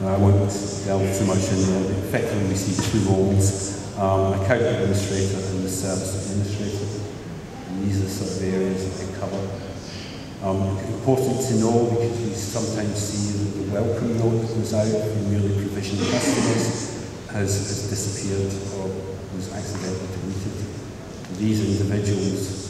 I won't delve too much in there. Effectively, we see two roles, account administrator and the service administrator. And these are sort of areas that they cover. Important to know, because we sometimes see that the welcome note that goes out from newly provisioned customers has disappeared or was accidentally deleted. These individuals